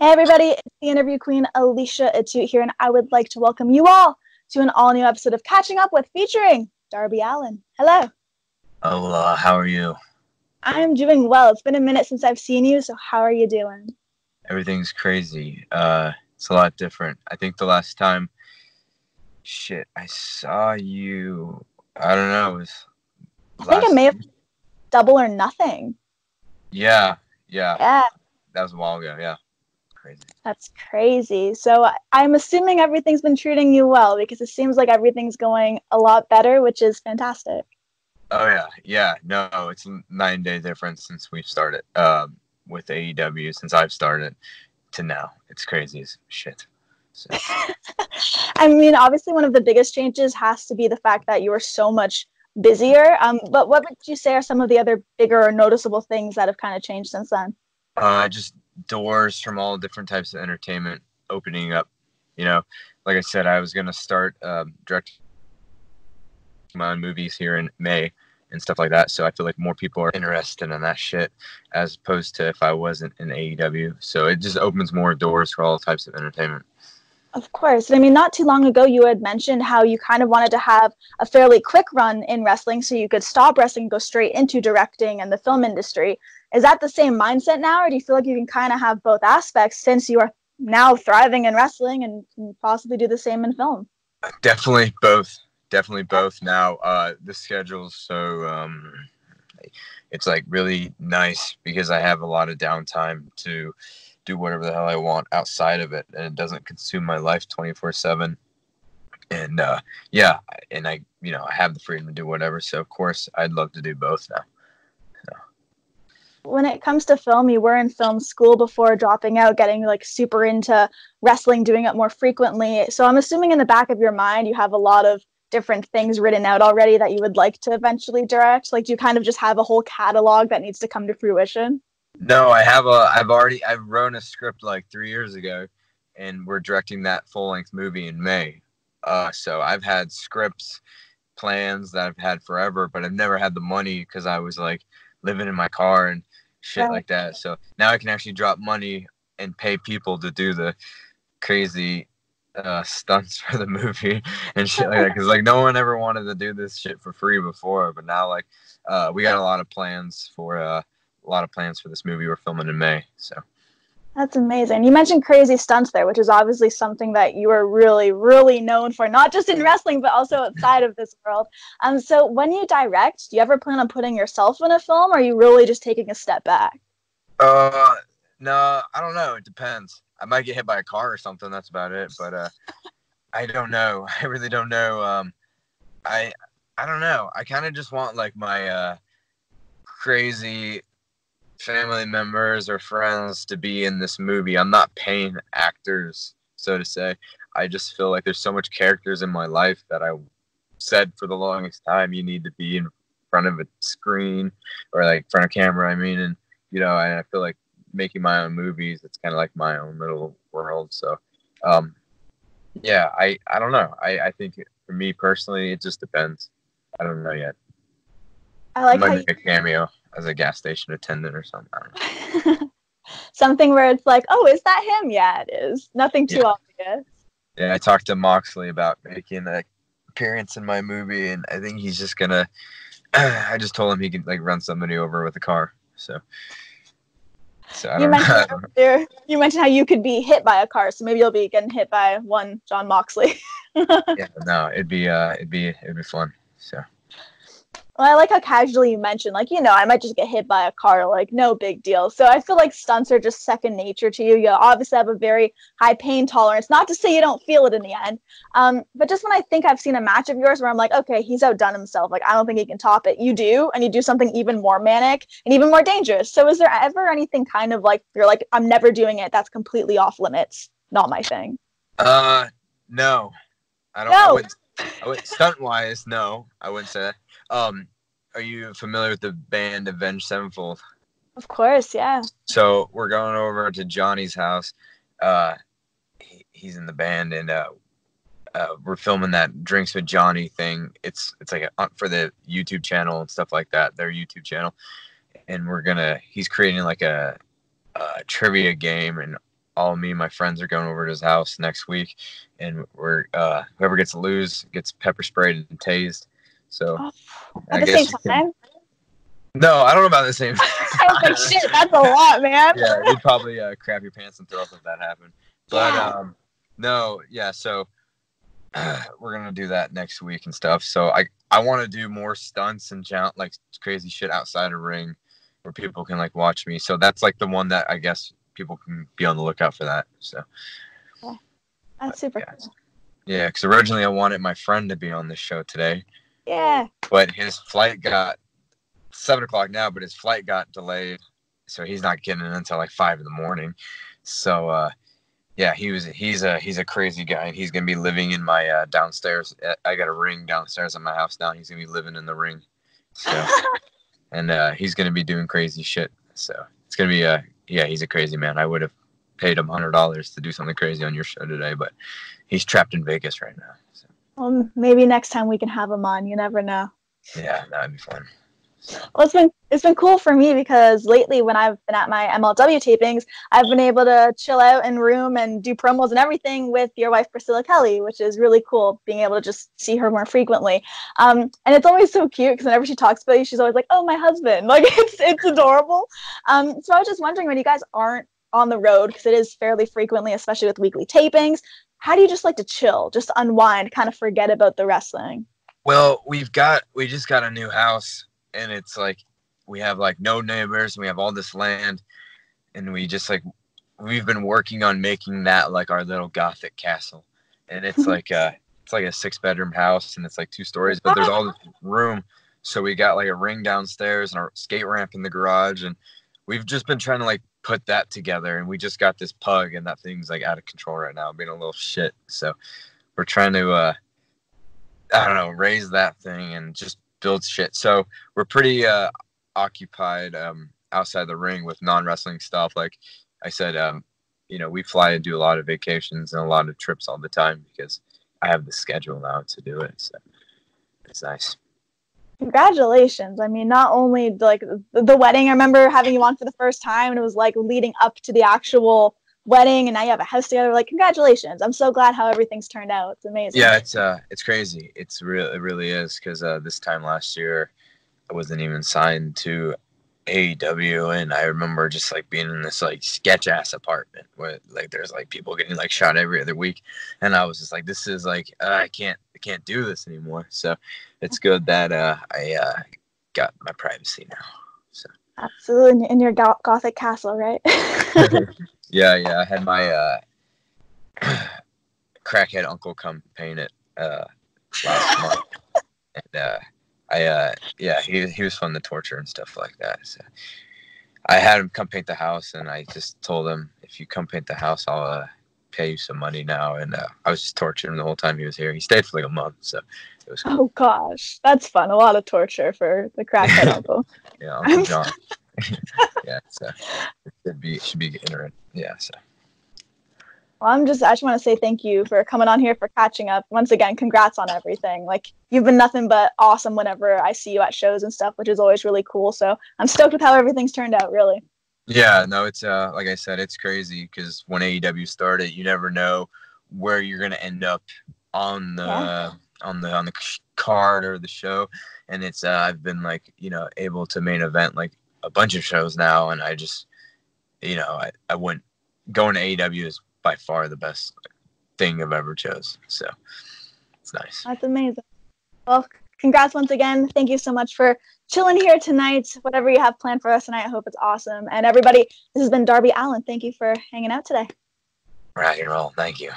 Hey everybody, it's the interview queen Alicia Atout here, and I would like to welcome you all to an all-new episode of Catching Up With featuring Darby Allin. Hello. Hola, how are you? I'm doing well. It's been a minute since I've seen you, so how are you doing? Everything's crazy. It's a lot different. I think the last time, I saw you, I don't know, it was... I think it may have been Double or Nothing. Yeah. That was a while ago, yeah. Crazy. That's crazy. So I'm assuming everything's been treating you well because it seems like everything's going a lot better, which is fantastic. Oh, yeah. No, it's a 9-day difference since we've started with AEW, since I've started to now. It's crazy as shit. So. I mean, obviously one of the biggest changes has to be the fact that you are so much busier. But what would you say are some of the other bigger or noticeable things that have kind of changed since then? Just doors from all different types of entertainment opening up. You know, like I said, I was going to start directing my own movies here in May and stuff like that. So I feel like more people are interested in that shit as opposed to if I wasn't in AEW. So it just opens more doors for all types of entertainment. Of course. I mean, not too long ago, you had mentioned how you kind of wanted to have a fairly quick run in wrestling so you could stop wrestling and go straight into directing and the film industry. Is that the same mindset now, or do you feel like you can kind of have both aspects since you are now thriving in wrestling and can possibly do the same in film? Definitely both. Now, the schedule's so it's like really nice because I have a lot of downtime to do whatever the hell I want outside of it, and it doesn't consume my life 24/7. And I have the freedom to do whatever. So of course, I'd love to do both now. When it comes to film, you were in film school before dropping out, getting like super into wrestling, doing it more frequently. So I'm assuming in the back of your mind, you have a lot of different things written out already that you would like to eventually direct. Like, do you kind of just have a whole catalog that needs to come to fruition? No, I've wrote a script like 3 years ago, and we're directing that full-length movie in May. So I've had scripts, plans that I've had forever, but I've never had the money because I was like living in my car and shit like that. So now I can actually drop money and pay people to do the crazy stunts for the movie and shit like that, because like no one ever wanted to do this shit for free before, but now like we got a lot of plans for this movie we're filming in May. So that's amazing. You mentioned crazy stunts there, which is obviously something that you are really, really known for, not just in wrestling, but also outside of this world. So when you direct, do you ever plan on putting yourself in a film, or are you really just taking a step back? No, I don't know. It depends. I might get hit by a car or something. That's about it. But I don't know. I really don't know. I don't know. I kind of just want like my crazy family members or friends to be in this movie. I'm not paying actors, so to say. I just feel like there's so much characters in my life that I said for the longest time, you need to be in front of a screen or like front of camera. I mean, and you know, I feel like making my own movies, it's kind of like my own little world. So I don't know. I think for me personally, it just depends. I don't know yet. I might make a cameo as a gas station attendant or something. I don't know. Something where it's like, oh, is that him? Yeah, it is. Nothing too obvious. Yeah, I talked to Moxley about making an appearance in my movie, and I think he's just going to... I just told him he could like run somebody over with a car. So I don't know. You mentioned how you could be hit by a car, so maybe you'll be getting hit by one Jon Moxley. Yeah, no, it'd be fun. So. Well, I like how casually you mentioned, like, you know, I might just get hit by a car, like, no big deal. So I feel like stunts are just second nature to you. You obviously have a very high pain tolerance, not to say you don't feel it in the end. But just when I think I've seen a match of yours where I'm like, okay, he's outdone himself. Like, I don't think he can top it. You do, and you do something even more manic and even more dangerous. So is there ever anything kind of like, you're like, I'm never doing it. That's completely off limits. Not my thing. No. I don't know. I wouldn't stunt-wise, no. I wouldn't say that. Are you familiar with the band Avenged Sevenfold? Of course, yeah. So we're going over to Johnny's house. He's in the band, and we're filming that Drinks with Johnny thing. It's like for the YouTube channel and stuff like that. Their YouTube channel, and he's creating like a trivia game and all me and my friends are going over to his house next week, and we're whoever gets to lose gets pepper sprayed and tased. So at the same time. No, I don't know about the same. Like, shit, that's a lot, man. Yeah, you'd probably crap your pants and throw up if that happened. But yeah. So we're gonna do that next week and stuff. So I want to do more stunts and like crazy shit outside a ring where people can like watch me. So that's like the one that I guess people can be on the lookout for that. So yeah. That's super cool. Yeah, because originally I wanted my friend to be on this show today. Yeah. But his flight got 7 o'clock now, but his flight got delayed, so he's not getting in until like 5 in the morning. So he's a crazy guy, and he's gonna be living in my downstairs. I got a ring downstairs at my house now. He's gonna be living in the ring. So and he's gonna be doing crazy shit. So it's gonna be he's a crazy man. I would have paid him $100 to do something crazy on your show today, but he's trapped in Vegas right now. So. Well, maybe next time we can have him on. You never know. Yeah, that would be fun. Well, it's been cool for me because lately when I've been at my MLW tapings, I've been able to chill out in room and do promos and everything with your wife, Priscilla Kelly, which is really cool, being able to just see her more frequently. And it's always so cute because whenever she talks about you, she's always like, oh, my husband. Like, it's adorable. So I was just wondering, when you guys aren't on the road, because it is fairly frequently, especially with weekly tapings, how do you just like to chill, just unwind, kind of forget about the wrestling? Well, we just got a new house. And it's like, we have like no neighbors and we have all this land, and we just like, we've been working on making that like our little gothic castle. And it's like, it's like a 6-bedroom house, and it's like 2 stories, but there's all this room. So we got like a ring downstairs and our skate ramp in the garage. And we've just been trying to like put that together. And we just got this pug, and that thing's like out of control right now, being a little shit. So we're trying to, raise that thing and just build shit. So we're pretty occupied outside the ring with non-wrestling stuff. Like I said, we fly and do a lot of vacations and a lot of trips all the time because I have the schedule now to do it. So it's nice. Congratulations. I mean, not only like the wedding, I remember having you on for the first time, and it was like leading up to the actual wedding, and now you have a house together. Like, congratulations. I'm so glad how everything's turned out. It's amazing. Yeah, it's crazy. It really is, because this time last year I wasn't even signed to AEW, and I remember just like being in this like sketch ass apartment where like there's like people getting like shot every other week, and I was just like, this is like I can't do this anymore. So it's good that I got my privacy now. So absolutely, in your gothic castle, right? Yeah. I had my crackhead uncle come paint it last month, and he was fun to torture and stuff like that. So I had him come paint the house, and I just told him, if you come paint the house, I'll pay you some money now. And I was just torturing him the whole time he was here. He stayed for like a month, so it was cool. Oh gosh, that's fun. A lot of torture for the crackhead uncle. Yeah, Uncle John. Yeah, so it should be interesting. Yeah, so. Well, I just want to say thank you for coming on here, for catching up. Once again, congrats on everything. Like, you've been nothing but awesome whenever I see you at shows and stuff, which is always really cool. So I'm stoked with how everything's turned out, really. Yeah, no, it's like I said, it's crazy because when AEW started, you never know where you're gonna end up on the on the card or the show, and it's I've been like able to main event like a bunch of shows now, and I just I wouldn't going to AEW is by far the best thing I've ever chose. So it's nice. That's amazing. Well, congrats once again. Thank you so much for chilling here tonight. Whatever you have planned for us tonight, I hope it's awesome. And everybody, this has been Darby Allin. Thank you for hanging out today. Rock and roll. Thank you.